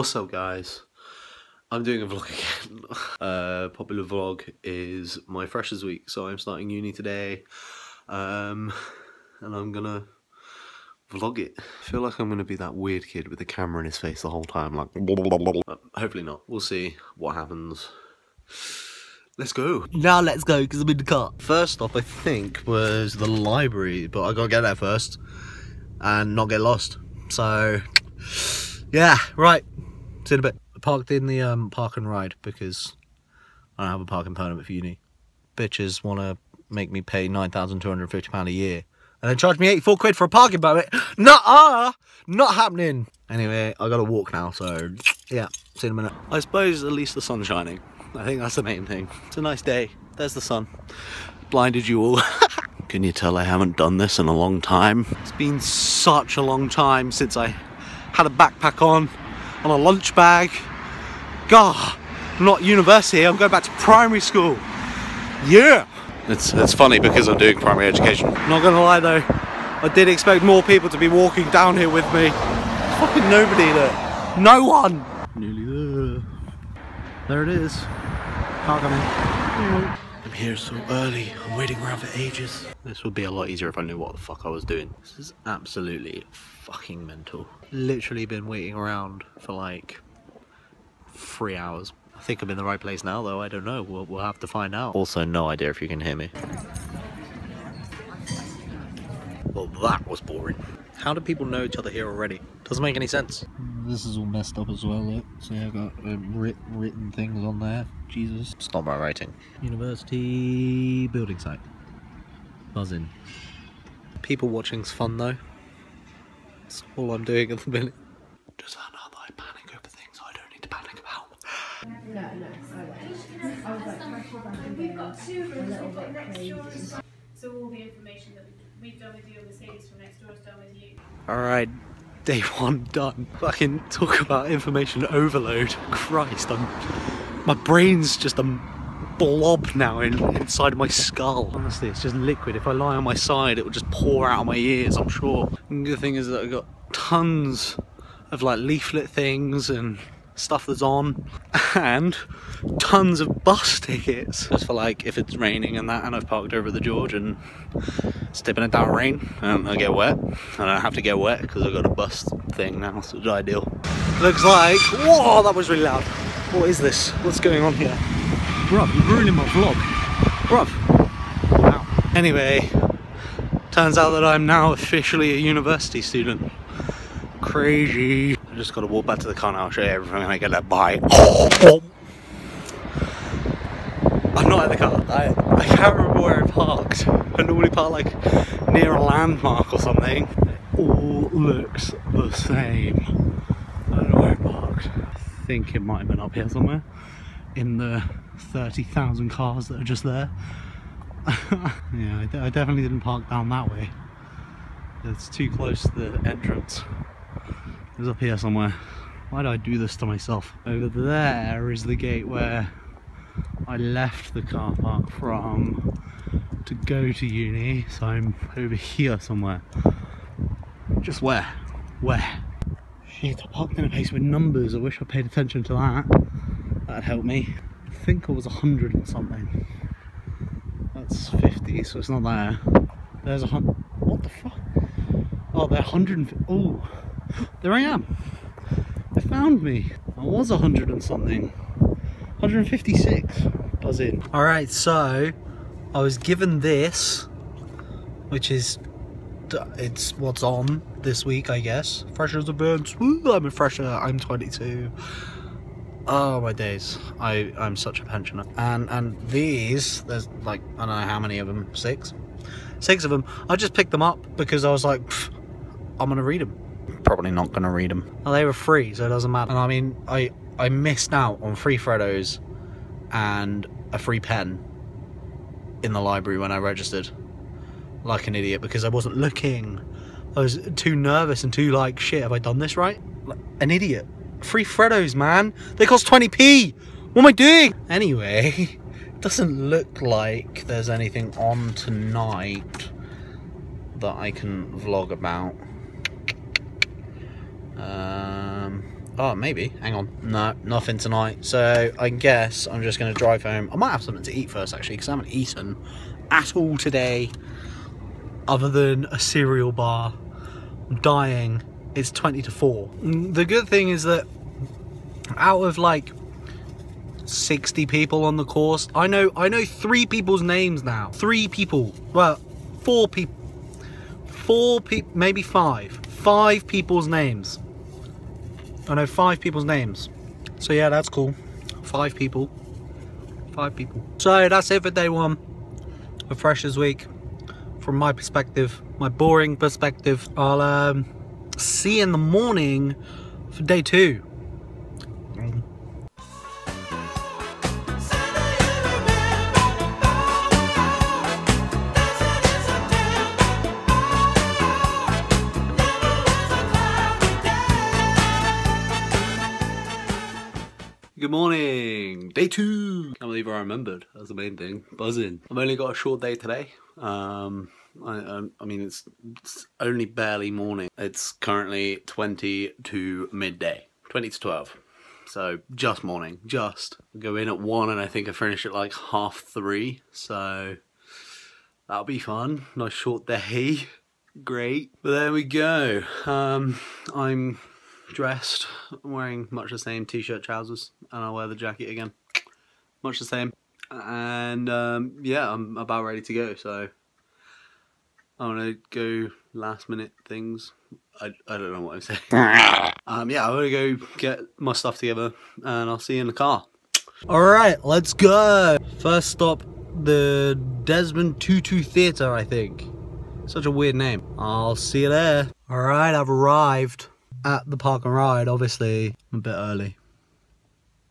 What's up, guys? I'm doing a vlog again. Popular vlog is my freshers week, so I'm starting uni today, and I'm gonna vlog it. I feel like I'm gonna be that weird kid with the camera in his face the whole time, like hopefully not. We'll see what happens. Let's go. Now let's go, because I'm in the car. First stop, I think, was the library, but I gotta get there first and not get lost. So yeah, right. See you in a bit. I parked in the park and ride because I don't have a parking permit for uni. Bitches want to make me pay £9,250 a year and then charge me 84 quid for a parking permit. Nuh-uh! Not happening. Anyway, I gotta walk now, so yeah, see you in a minute. I suppose at least the sun's shining. I think that's the main thing. It's a nice day. There's the sun. Blinded you all. Can you tell I haven't done this in a long time? It's been such a long time since I had a backpack on a lunch bag. God, not university, I'm going back to primary school. Yeah! It's funny because I'm doing primary education. Not gonna lie though, I did expect more people to be walking down here with me. There's fucking nobody there. No one! Nearly there. There it is. Can't come in. I'm here so early, I'm waiting around for ages. This would be a lot easier if I knew what the fuck I was doing. This is absolutely fucking mental. Literally been waiting around for like 3 hours. I think I'm in the right place now though, I don't know, we'll have to find out. Also no idea if you can hear me. Well, that was boring. How do people know each other here already? Doesn't make any sense. This is all messed up as well, look. See, I've got written things on there. Jesus. It's not my writing. University building site. Buzzing. People watching's fun though. That's all I'm doing at the minute. Does that not that I panic over things I don't need to panic about? No. We've got two rooms, we've got next doors. So all the information that we've done with you on the series from next door's done with you. Alright, day one done. Fucking talk about information overload. Christ, my brain's just a blob now inside my skull. Honestly, it's just liquid. If I lie on my side, it will just pour out of my ears, I'm sure. And the good thing is that I've got tons of like leaflet things and stuff that's on, and tons of bus tickets. Just for like, if it's raining and that, and I've parked over at the George and it's tipping it down rain and I get wet. I don't have to get wet because I've got a bus thing now, so it's ideal. Looks like, whoa, that was really loud. What is this? What's going on here? Bruv, you're ruining my vlog. Bruv. Wow. Anyway, turns out that I'm now officially a university student. Crazy. I just gotta walk back to the car now, I'll show you everything and I get that bye. I'm not in the car. I can't remember where I parked. I normally park like near a landmark or something. It all looks the same. I don't know where I parked. I think it might have been up here somewhere in the 30,000 cars that are just there. Yeah, I definitely didn't park down that way. It's too close to the entrance. It was up here somewhere. Why did I do this to myself? Over there is the gate where I left the car park from to go to uni, so I'm over here somewhere. Just where? Where? Shit, I parked in a place with numbers. I wish I paid attention to that. That'd help me. I think I was 100 or something. That's 50, so it's not there. There's 100. What the fuck? Oh, they're 150. Oh, there I am. They found me. I was 100 and something. 156. Buzz in. Alright, so I was given this, which is. It's what's on this week, I guess. Freshers events. Woo, I'm a fresher. I'm 22. Oh my days. I'm such a pensioner. And these, there's like, I don't know how many of them. Six of them. I just picked them up because I was like, I'm gonna read them. Probably not gonna read them. Well, they were free, so it doesn't matter. And I mean, I missed out on free Freddos and a free pen in the library when I registered. Like an idiot, because I wasn't looking. I was too nervous and too like, shit, have I done this right? Like, an idiot. Free Freddos, man. They cost 20p. What am I doing? Anyway, it doesn't look like there's anything on tonight that I can vlog about. Oh, maybe. Hang on. No, nothing tonight. So I guess I'm just going to drive home. I might have something to eat first, actually, because I haven't eaten at all today other than a cereal bar. I'm dying. It's 20 to 4. The good thing is that out of like 60 people on the course, I know 3 people's names now. 3 people. Well, 4 people. 4 people, maybe 5. 5 people's names. I know 5 people's names. So yeah, that's cool. 5 people. 5 people. So that's it for day 1 of Freshers Week. From my perspective, my boring perspective. I'll see you in the morning for day 2. Good morning, day 2. Can't believe I remembered. That's the main thing. Buzzing. I've only got a short day today. I mean, it's only barely morning. It's currently 20 to midday, 20 to 12. So just morning. Just go in at 1, and I think I finish at like 3:30. So that'll be fun. Nice short day. Great. But there we go. I'm dressed, wearing much the same t-shirt, trousers, and I'll wear the jacket again, much the same, and yeah, I'm about ready to go, so I'm gonna go last minute things. I don't know what I'm saying. Yeah, I'm gonna go get my stuff together and I'll see you in the car. Alright, let's go. First stop, the Desmond Tutu Theatre, I think. Such a weird name. I'll see you there. Alright, I've arrived at the park and ride. Obviously I'm a bit early.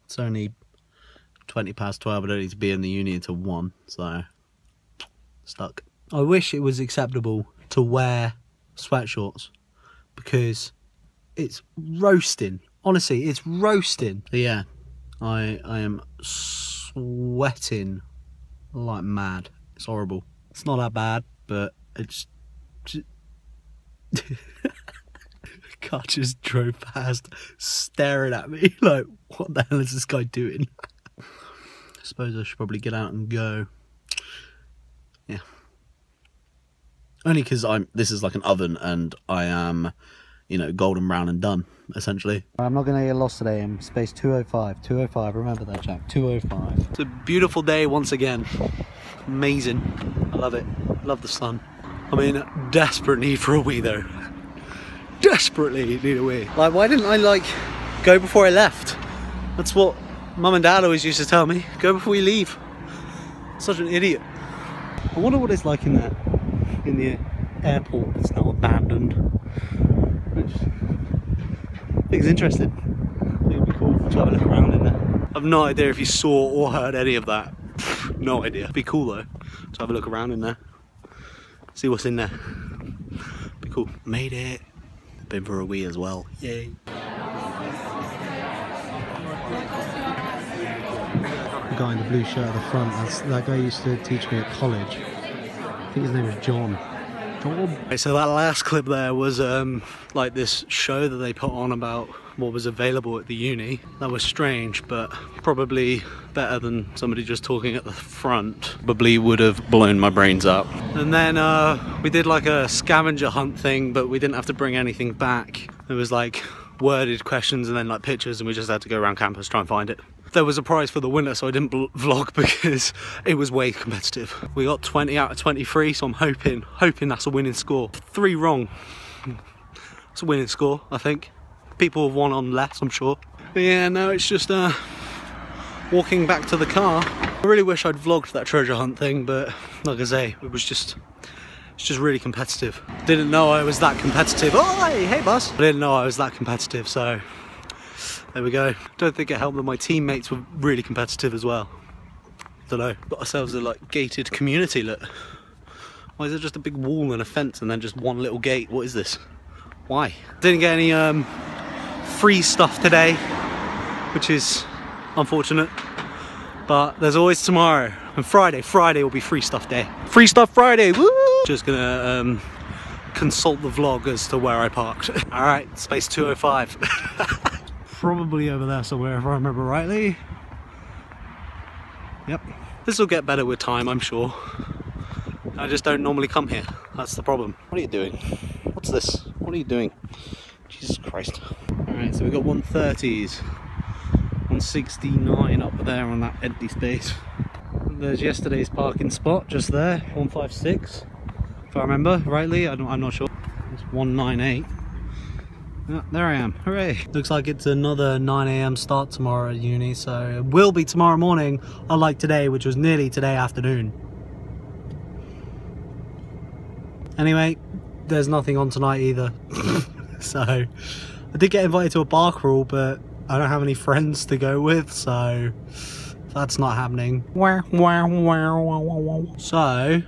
It's only 20 past 12. I don't need to be in the uni until 1, so stuck. I wish it was acceptable to wear sweatshorts because it's roasting. Honestly, it's roasting. But yeah, I am sweating like mad. It's horrible. It's not that bad, but it's just car just drove past staring at me like, what the hell is this guy doing? I suppose I should probably get out and go. Yeah, only because this is like an oven and I am, you know, golden brown and done essentially. I'm not gonna get lost today. I'm space 205. 205, remember that, Jack. 205. It's a beautiful day once again. Amazing. I love it. Love the sun. I'm in desperate need for a wee though. Desperately need a wee. Like, why didn't I like go before I left? That's what Mum and Dad always used to tell me. Go before you leave. Such an idiot. I wonder what it's like in that, in the airport that's now abandoned. Which I think is interesting. I think it'd be cool to have a look around in there. I've no idea if you saw or heard any of that. No idea. It'd be cool though to have a look around in there. See what's in there. Be cool. Made it. Been for a wee as well. Yay. The guy in the blue shirt at the front, that guy used to teach me at college. I think his name was John. John. So that last clip there was like this show that they put on about what was available at the uni. That was strange, but probably better than somebody just talking at the front. Probably would have blown my brains up. And then we did like a scavenger hunt thing, but we didn't have to bring anything back. It was like worded questions and then like pictures, and we just had to go around campus try and find it. There was a prize for the winner, so I didn't vlog because it was way competitive. We got 20 out of 23, so I'm hoping that's a winning score. 3 wrong. It's a winning score, I think. People have won on less, I'm sure. But yeah, no, it's just walking back to the car. I really wish I'd vlogged that treasure hunt thing, but like I say, it's just really competitive. Didn't know I was that competitive. Oh, hey bus. I didn't know I was that competitive, so there we go. Don't think it helped that my teammates were really competitive as well. Don't know. Got ourselves a like gated community, look. Why is there just a big wall and a fence and then just one little gate? What is this? Why? Didn't get any free stuff today, which is unfortunate, but there's always tomorrow and Friday. Friday will be free stuff day. Free stuff Friday, woo! Just gonna consult the vlog as to where I parked. All right, space 205. probably over there somewhere if I remember rightly. Yep. This will get better with time, I'm sure. I just don't normally come here. That's the problem. What are you doing? What's this? What are you doing? Jesus Christ. Alright, so we've got 130s. 169 up there on that empty space. There's yesterday's parking spot just there, 156. If I remember rightly, I'm not sure. It's 198. Oh, there I am, hooray! Looks like it's another 9 AM start tomorrow at uni, so it will be tomorrow morning, unlike today, which was nearly today afternoon. Anyway, there's nothing on tonight either. So, I did get invited to a bar crawl, but I don't have any friends to go with, so that's not happening. So,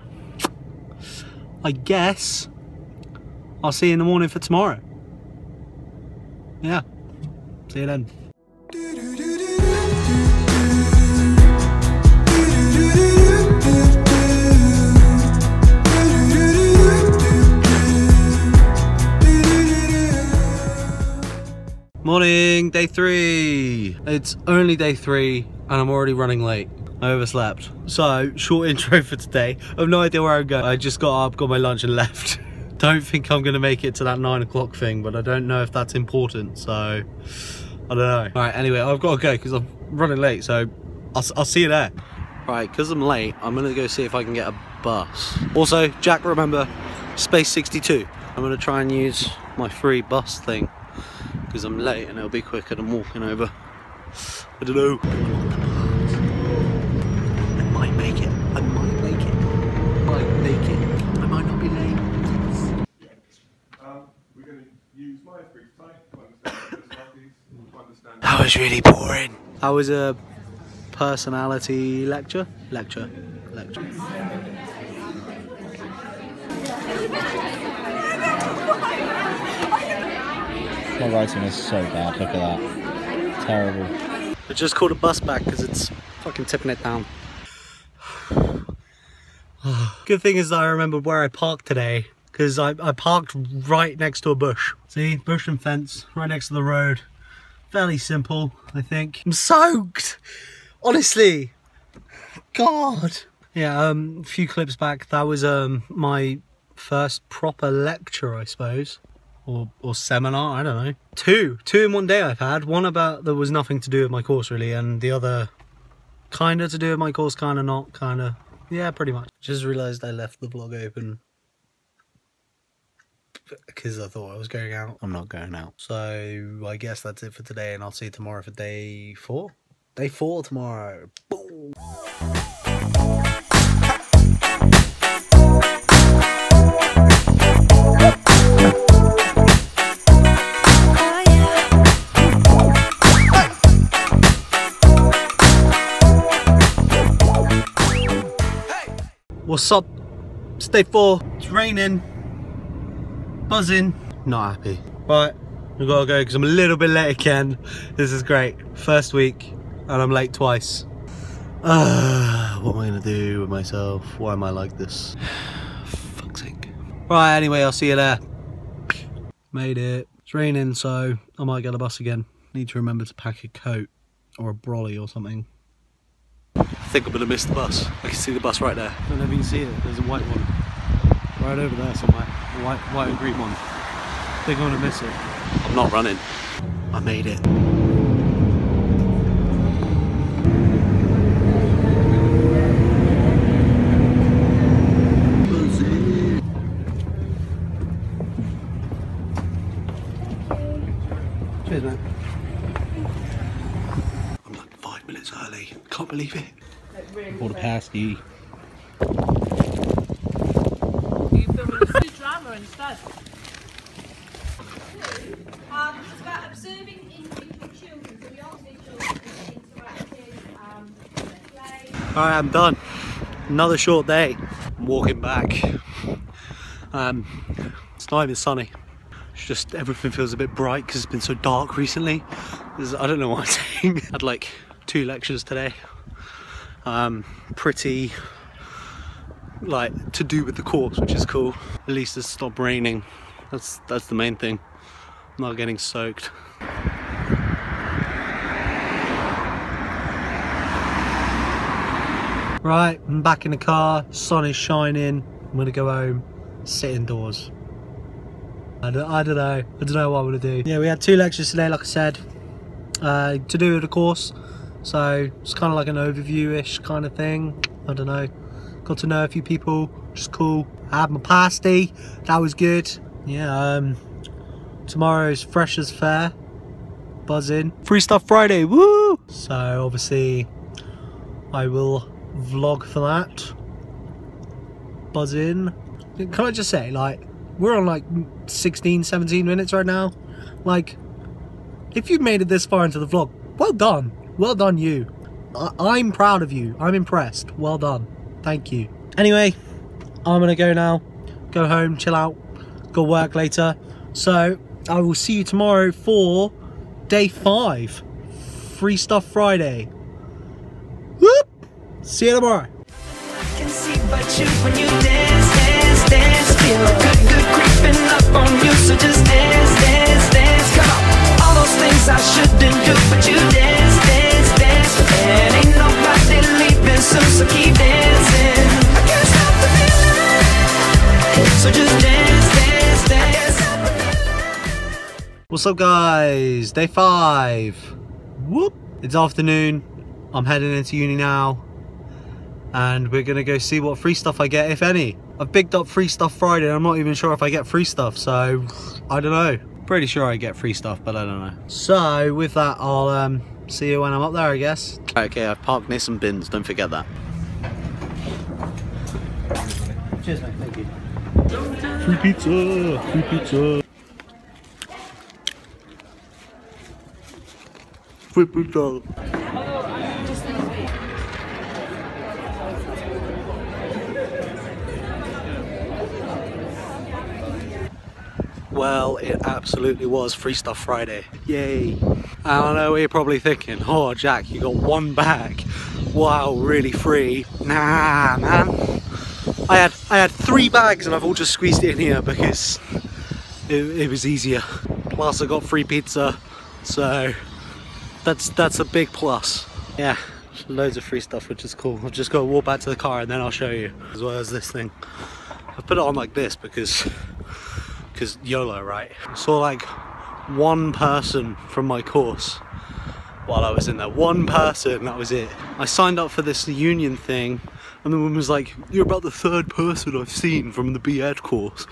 I guess I'll see you in the morning for tomorrow. Yeah, see you then. Morning, day three. It's only day three and I'm already running late. I overslept. So, short intro for today. I have no idea where I'm going. I just got up, got my lunch and left. Don't think I'm gonna make it to that 9 o'clock thing, but I don't know if that's important, so I don't know. Alright, anyway, I've got to go because I'm running late, so I'll see you there. Right, because I'm late, I'm gonna go see if I can get a bus. Also, Jack, remember, space 62. I'm gonna try and use my free bus thing because I'm late and it'll be quicker than walking over. I don't know. I might make it. I might make it. I might make it. I might not be late. That was really boring. That was a personality lecture? Lecture. My writing is so bad, look at that. Terrible. I just called a bus back because it's fucking tipping it down. Good thing is that I remembered where I parked today, because I parked right next to a bush. See, bush and fence, right next to the road. Fairly simple, I think. I'm soaked! Honestly! God! Yeah, a few clips back, that was my first proper lecture, I suppose. Or seminar, I don't know. Two in one day I've had. One about that was nothing to do with my course, really, and the other kinda to do with my course, kinda not, kinda. Yeah, pretty much. Just realised I left the vlog open because I thought I was going out. I'm not going out. So I guess that's it for today and I'll see you tomorrow for day four. Day four tomorrow. Boom. What's up? It's day four. It's raining. Buzzing. Not happy. Right, we've got to go because I'm a little bit late again. This is great. First week and I'm late twice. What am I going to do with myself? Why am I like this? Fuck's sake. Right, anyway, I'll see you there. Made it. It's raining, so I might get a bus again. Need to remember to pack a coat or a brolly or something. I think I'm going to miss the bus. I can see the bus right there. I don't know if you can see it. There's a white one. Right over there somewhere, the white and green one. They're going to miss it. I'm not running. I made it. Cheers, mate. I'm like 5 minutes early. Can't believe it. Really bought a pasty. Instead. It's about observing individual children, so we all see children interacting, play. Alright, I'm done. Another short day. I'm walking back. It's not even sunny. It's just everything feels a bit bright because it's been so dark recently. I don't know what I'm saying. I had like 2 lectures today. Pretty like to do with the course, which is cool. At least it's stopped raining. That's the main thing. I'm not getting soaked. Right, I'm back in the car, sun is shining, I'm gonna go home, sit indoors. I don't know what I'm gonna do. Yeah, we had 2 lectures today, like I said, to do with the course, so it's kind of like an overview-ish kind of thing. I don't know, got to know a few people, which is cool. I had my pasty, that was good. Yeah, tomorrow's Freshers Fair, buzzing. Free Stuff Friday, woo! So obviously I will vlog for that, buzzing. Can I just say, like, we're on like 16, 17 minutes right now. Like, if you've made it this far into the vlog, well done. Well done you. I'm proud of you. I'm impressed. Well done. Thank you. Anyway, I'm gonna go now. Go home, chill out, go work later. So I will see you tomorrow for day 5. Free Stuff Friday. Whoop! See you tomorrow. I can see but you when you dance, dance, dance, feel good. Creeping up on you, so just dance, dance, dance, come on. All those things I shouldn't do, but you dance, dance, dance. And ain't nobody leaving soon, so keep dancing. I can't stop the feeling, so just dance, dance, dance. What's up guys, day 5. Whoop. It's afternoon, I'm heading into uni now. And we're gonna go see what free stuff I get, if any. I've bigged up Free Stuff Friday and I'm not even sure if I get free stuff, so I don't know. Pretty sure I get free stuff, but I don't know. So with that, I'll see you when I'm up there, I guess. Okay, I've parked near some bins, don't forget that. Cheers mate, thank you. Free pizza, free pizza. Free pizza. Well, it absolutely was Free Stuff Friday. Yay. I know you're probably thinking, oh Jack, you got one bag. Wow, really free. Nah, man. I had 3 bags and I've all just squeezed it in here because it was easier. Plus I got free pizza, so that's a big plus. Yeah, loads of free stuff, which is cool. I've just got to walk back to the car and then I'll show you. As well as this thing. I've put it on like this because YOLO, right? I saw like 1 person from my course while I was in there. 1 person, that was it. I signed up for this union thing and the woman was like, you're about the 3rd person I've seen from the B Ed course.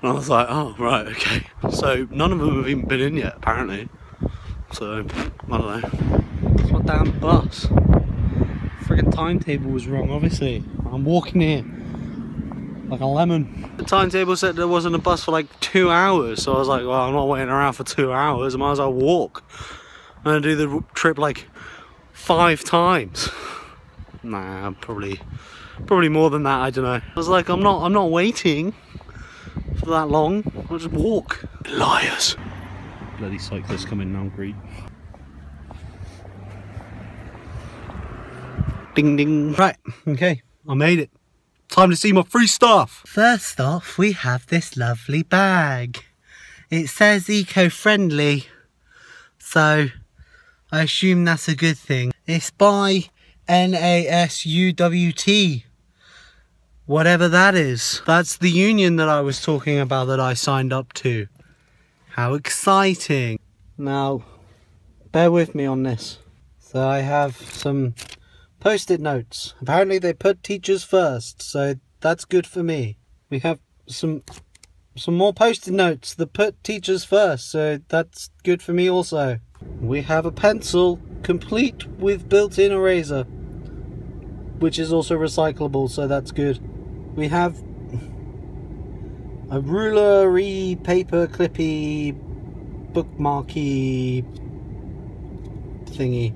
And I was like, oh, right, okay. So none of them have even been in yet, apparently. So, I don't know. It's my damn bus. Friggin' timetable was wrong, obviously. I'm walking here. Like a lemon. The timetable said there wasn't a bus for like 2 hours, so I was like, well, I'm not waiting around for 2 hours, I might as well walk. I'm gonna do the trip like 5 times. Nah, probably more than that, I don't know. I was like, I'm not waiting for that long, I'll just walk. Liars. Bloody cyclists coming now, green. Ding ding. Right, okay, I made it. Time to see my free stuff. First off, we have this lovely bag. It says eco-friendly, so I assume that's a good thing. It's by NASUWT, whatever that is. That's the union that I was talking about that I signed up to. How exciting. Now, bear with me on this. So I have some Post-it notes. Apparently they put teachers first, so that's good for me. We have some more Post-it notes that put teachers first, so that's good for me also. We have a pencil complete with built-in eraser, which is also recyclable, so that's good. We have a rulery, paper clippy, bookmarky thingy.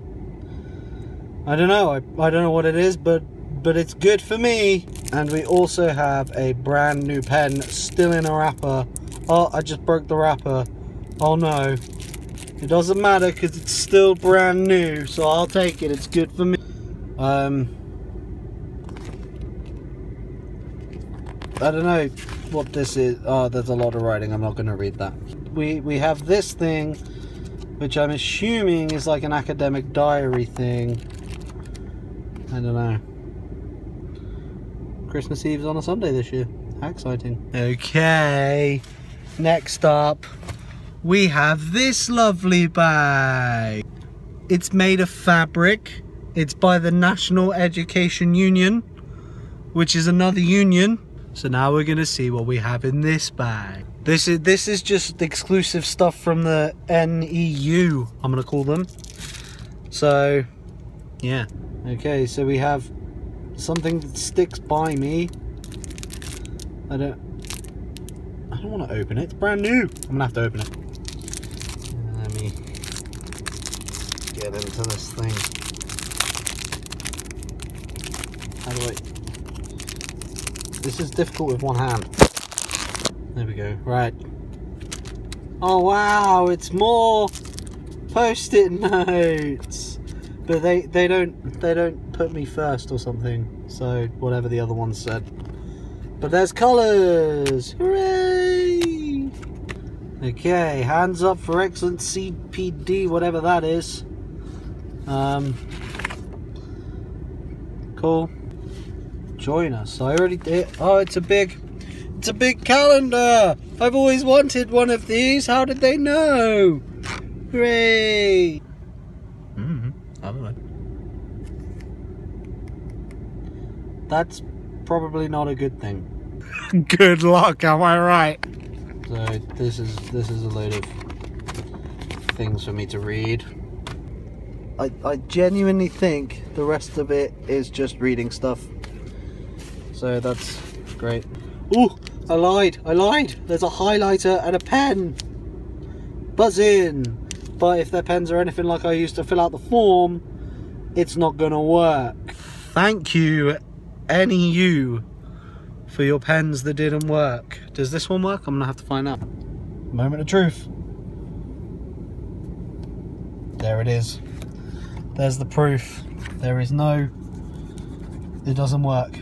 I don't know, I don't know what it is, but it's good for me. And we also have a brand new pen, still in a wrapper. Oh, I just broke the wrapper. Oh no. It doesn't matter because it's still brand new, so I'll take it, it's good for me. I don't know what this is. Oh, there's a lot of writing, I'm not gonna read that. We have this thing, which I'm assuming is like an academic diary thing. I don't know. Christmas Eve's on a Sunday this year. How exciting. Okay, next up we have this lovely bag. It's made of fabric. It's by the National Education Union, which is another union. So now we're gonna see what we have in this bag. This is just exclusive stuff from the NEU, I'm gonna call them. So, yeah. Okay, so we have something that sticks by me. I don't want to open it. It's brand new. I'm gonna have to open it. Let me get into this thing. How do I? This is difficult with one hand. There we go. Right. Oh wow! It's more Post-it notes, but they don't put me first or something. So whatever the other one said. But there's colours! Hooray! Okay, hands up for excellent CPD, whatever that is. Cool. Join us. So I already did. Oh, it's a big calendar. I've always wanted one of these. How did they know? Hooray! I don't know. That's probably not a good thing. Good luck, am I right? So this is a load of things for me to read. I genuinely think the rest of it is just reading stuff. So that's great. Ooh, I lied. There's a highlighter and a pen. Buzzing. But if their pens are anything like I used to fill out the form, it's not gonna work. Thank you, NEU, for your pens that didn't work. Does this one work? I'm gonna have to find out. Moment of truth. There it is. There's the proof. There is no, it doesn't work.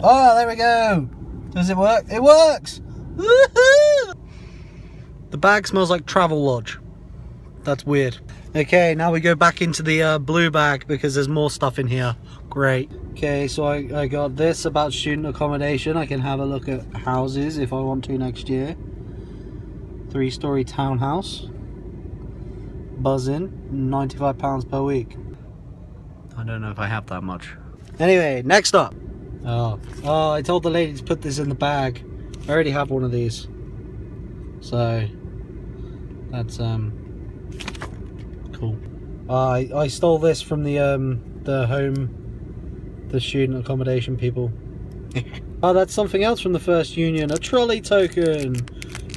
Oh, there we go. Does it work? It works. Woohoo! The bag smells like Travel Lodge. That's weird. Okay, now we go back into the blue bag because there's more stuff in here. Great. Okay, so I got this about student accommodation. I can have a look at houses if I want to next year. 3-story townhouse. Buzzing, £95 per week. I don't know if I have that much. Anyway, next up. Oh, I told the lady to put this in the bag. I already have one of these. So, that's, cool. I stole this from the student accommodation people. Oh, that's something else from the first union. A trolley token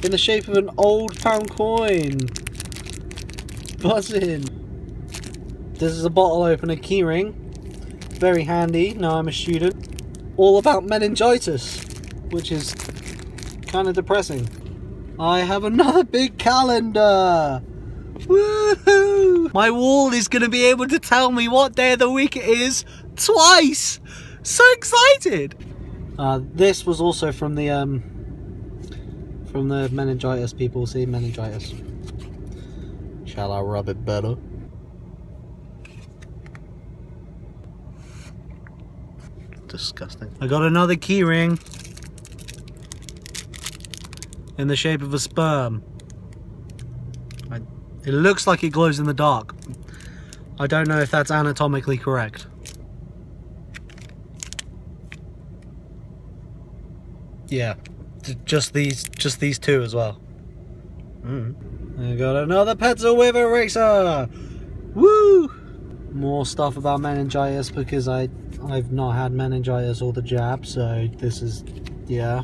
in the shape of an old pound coin. Buzzing. This is a bottle opener key ring. Very handy. Now I'm a student. All about meningitis, which is kind of depressing. I have another big calendar. Woohoo! My wall is going to be able to tell me what day of the week it is twice. So excited. This was also from the meningitis people. See, meningitis. Shall I rub it better? Disgusting. I got another key ring in the shape of a sperm. It looks like it glows in the dark. I don't know if that's anatomically correct. Yeah, just these two as well. I got another pencil with eraser. Woo! More stuff about meningitis because I've not had meningitis or the jab, so this is, yeah.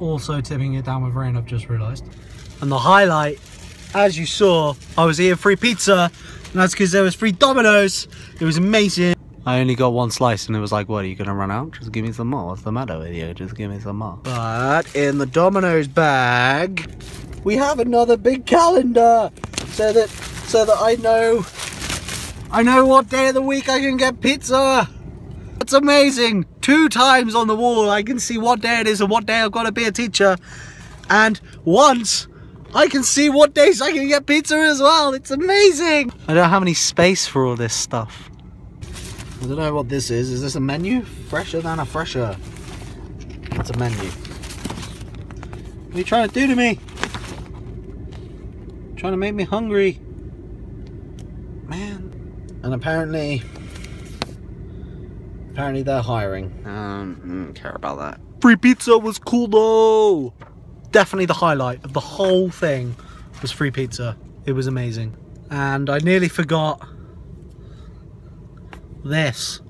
Also tipping it down with rain, I've just realised. And the highlight. As you saw, I was eating free pizza, and that's because there was free Domino's. It was amazing. I only got one slice, and it was like, what, are you gonna run out? Just give me some more. What's the matter with you? Just give me some more. But in the Domino's bag, we have another big calendar, so that I know what day of the week I can get pizza. That's amazing. 2 times on the wall, I can see what day it is and what day I've got to be a teacher, and once I can see what days I can get pizza as well. It's amazing. I don't have any space for all this stuff. I don't know what this is. Is this a menu? Fresher than a fresher. That's a menu. What are you trying to do to me? You're trying to make me hungry. Man. And apparently they're hiring. I don't care about that. Free pizza was cool though. Definitely the highlight of the whole thing was free pizza. It was amazing. And I nearly forgot this.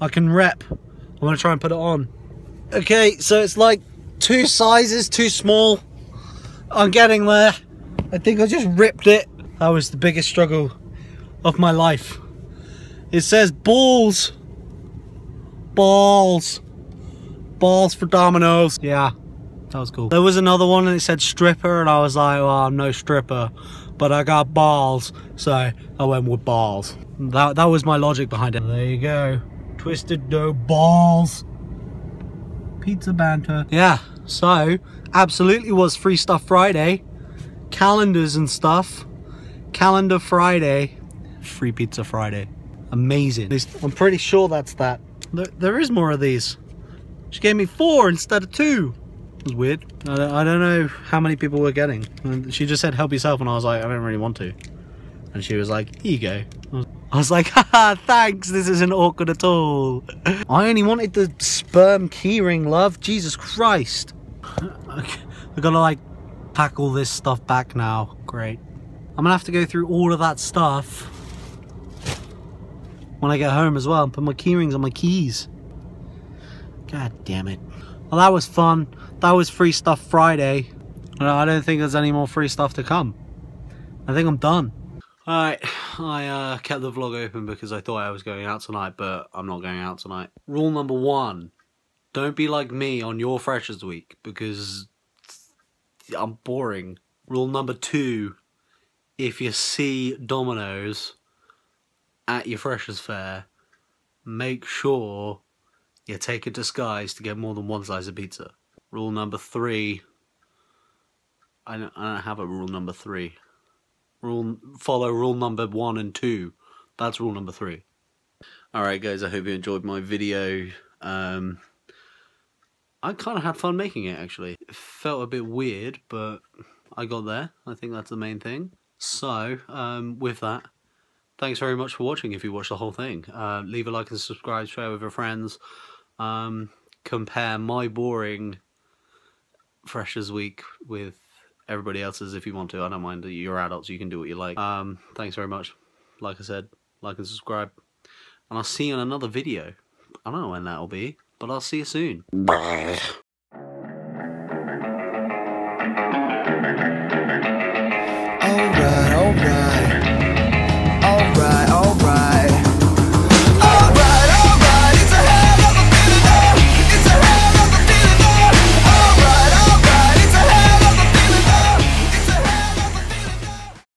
I can rep. I'm gonna try and put it on. Okay, so it's like two sizes too small. I'm getting there. I think I just ripped it. That was the biggest struggle of my life. It says balls. Balls. Balls for Domino's. Yeah, that was cool. There was another one and it said stripper and I was like, well, I'm no stripper, but I got balls, so I went with balls. That was my logic behind it. There you go. Twisted dough balls. Pizza banter. Yeah, so absolutely was Free Stuff Friday. Calendars and stuff. Calendar Friday. Free Pizza Friday. Amazing. At least I'm pretty sure that's that. There is more of these. She gave me 4 instead of 2. It was weird. I don't know how many people were getting. And she just said, help yourself. And I was like, I don't really want to. And she was like, here you go. I was like, haha, thanks. This isn't awkward at all. I only wanted the sperm keyring, love. Jesus Christ. Okay. I gotta like pack all this stuff back now. Great. I'm gonna have to go through all of that stuff when I get home as well and put my keyrings on my keys. God damn it. Well, that was fun. That was Free Stuff Friday. I don't think there's any more free stuff to come. I think I'm done. Alright, I kept the vlog open because I thought I was going out tonight, but I'm not going out tonight. Rule number 1. Don't be like me on your Freshers Week because I'm boring. Rule number 2. If you see Domino's at your Freshers Fair, make sure you take a disguise to get more than one slice of pizza. Rule number 3. I don't have a rule number 3. Follow rule number 1 and 2. That's rule number 3. Alright guys, I hope you enjoyed my video. I kind of had fun making it actually. It felt a bit weird, but I got there. I think that's the main thing. So, with that, thanks very much for watching if you watched the whole thing. Leave a like and subscribe, share with your friends. Compare my boring Freshers Week with everybody else's if you want to. I don't mind. You're adults, you can do what you like. Thanks very much. Like I said, like and subscribe. And I'll see you in another video. I don't know when that'll be, but I'll see you soon. Bye.